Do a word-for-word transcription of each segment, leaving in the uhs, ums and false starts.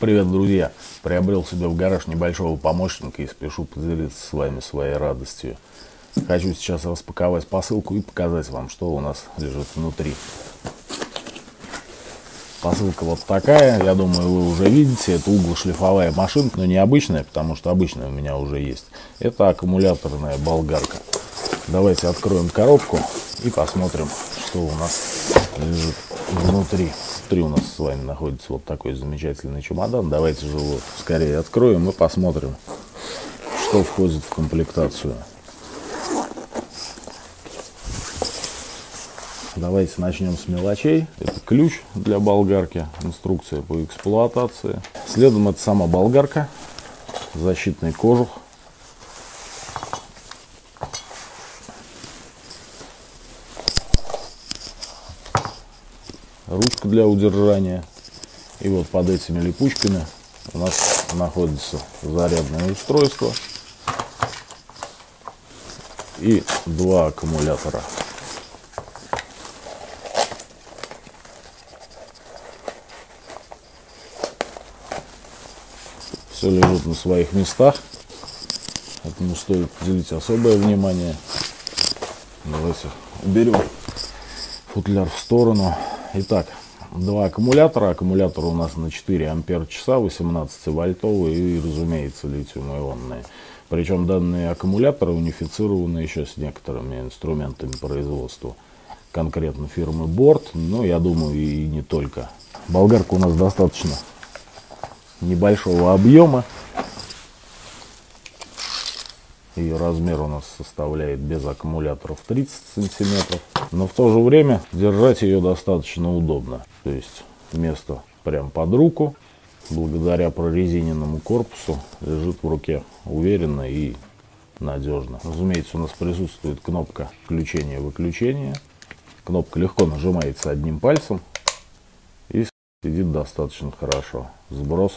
Привет, друзья! Приобрел себе в гараж небольшого помощника и спешу поделиться с вами своей радостью. Хочу сейчас распаковать посылку и показать вам, что у нас лежит внутри. Посылка вот такая, я думаю, вы уже видите. Это углошлифовая машинка, но не обычная, потому что обычная у меня уже есть. Это аккумуляторная болгарка. Давайте откроем коробку и посмотрим, что у нас лежит внутри. Внутри у нас с вами находится вот такой замечательный чемодан. Давайте же его скорее откроем и посмотрим, что входит в комплектацию. Давайте начнем с мелочей. Это ключ для болгарки, инструкция по эксплуатации. Следом это сама болгарка, защитный кожух. Ручка для удержания. И вот под этими липучками у нас находится зарядное устройство и два аккумулятора. Все лежит на своих местах, этому стоит уделить особое внимание. Давайте уберем футляр в сторону. Итак, два аккумулятора. Аккумулятор у нас на четыре ампер-часа, восемнадцати вольтовые и, разумеется, литиум-ионные. Причем данные аккумуляторы унифицированы еще с некоторыми инструментами производства конкретно фирмы борт, но, я думаю, и не только. Болгарка у нас достаточно небольшого объема. Ее размер у нас составляет без аккумуляторов тридцать сантиметров, но в то же время держать ее достаточно удобно. То есть место прям под руку, благодаря прорезиненному корпусу, лежит в руке уверенно и надежно. Разумеется, у нас присутствует кнопка включения-выключения. Кнопка легко нажимается одним пальцем и сидит достаточно хорошо. Сброс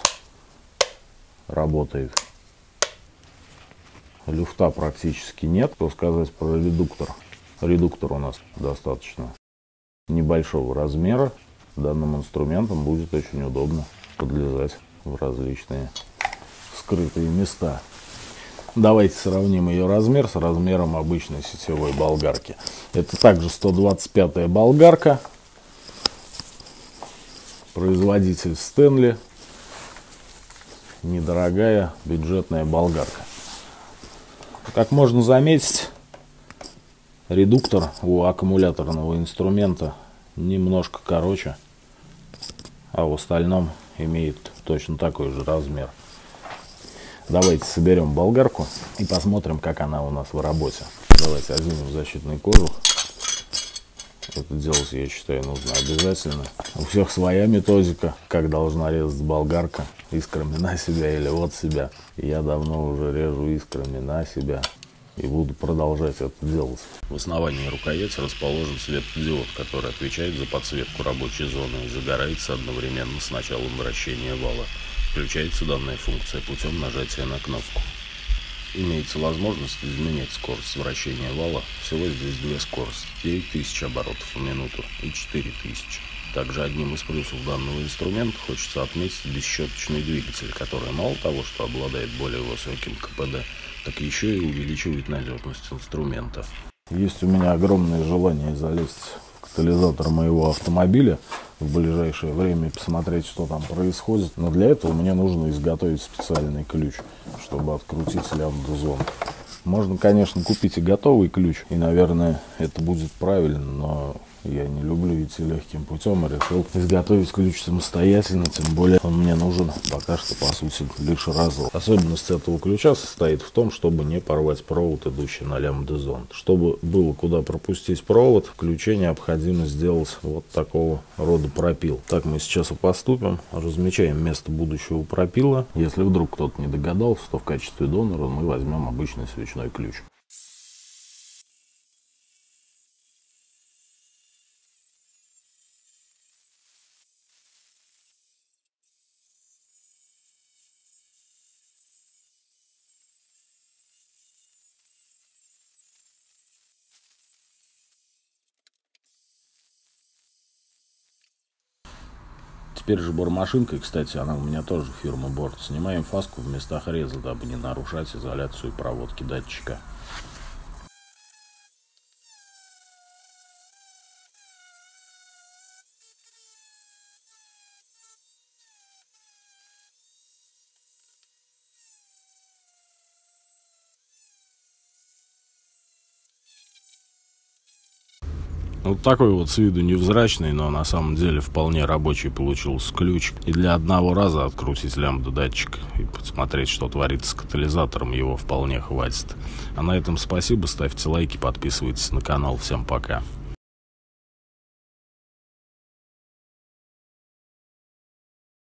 работает. Люфта практически нет. Что сказать про редуктор? Редуктор у нас достаточно небольшого размера. Данным инструментом будет очень удобно подлезать в различные скрытые места. Давайте сравним ее размер с размером обычной сетевой болгарки. Это также сто двадцать пятая болгарка. Производитель Stanley. Недорогая бюджетная болгарка. Как можно заметить, редуктор у аккумуляторного инструмента немножко короче, а в остальном имеет точно такой же размер. Давайте соберем болгарку и посмотрим, как она у нас в работе. Давайте оденем защитный кожух. Это делать, я считаю, нужно обязательно. У всех своя методика, как должна резать болгарка. Искрами на себя или от себя. Я давно уже режу искрами на себя и буду продолжать это делать. В основании рукояти расположен светодиод, который отвечает за подсветку рабочей зоны и загорается одновременно с началом вращения вала. Включается данная функция путем нажатия на кнопку. Имеется возможность изменять скорость вращения вала. Всего здесь две скорости: девять тысяч оборотов в минуту и четыре тысячи. Также одним из плюсов данного инструмента хочется отметить бесщеточный двигатель, который мало того, что обладает более высоким КПД, так еще и увеличивает надежность инструмента. Есть у меня огромное желание залезть в катализатор моего автомобиля в ближайшее время и посмотреть, что там происходит. Но для этого мне нужно изготовить специальный ключ, чтобы открутить лямбда-зон. Можно, конечно, купить и готовый ключ, и, наверное, это будет правильно, но я не люблю идти легким путем и решил изготовить ключ самостоятельно, тем более он мне нужен пока что, по сути, лишь разок. Особенность этого ключа состоит в том, чтобы не порвать провод, идущий на лямбда-зон. Чтобы было куда пропустить провод, в ключе необходимо сделать вот такого рода пропил. Так мы сейчас и поступим. Размечаем место будущего пропила. Если вдруг кто-то не догадался, то в качестве донора мы возьмем обычный свечной ключ. Теперь же бормашинкой, кстати, она у меня тоже фирма борт. Снимаем фаску в местах реза, дабы не нарушать изоляцию проводки датчика. Вот такой вот с виду невзрачный, но на самом деле вполне рабочий получился ключ. И для одного раза открутить лямбду датчик и посмотреть, что творится с катализатором, его вполне хватит. А на этом спасибо, ставьте лайки, подписывайтесь на канал. Всем пока.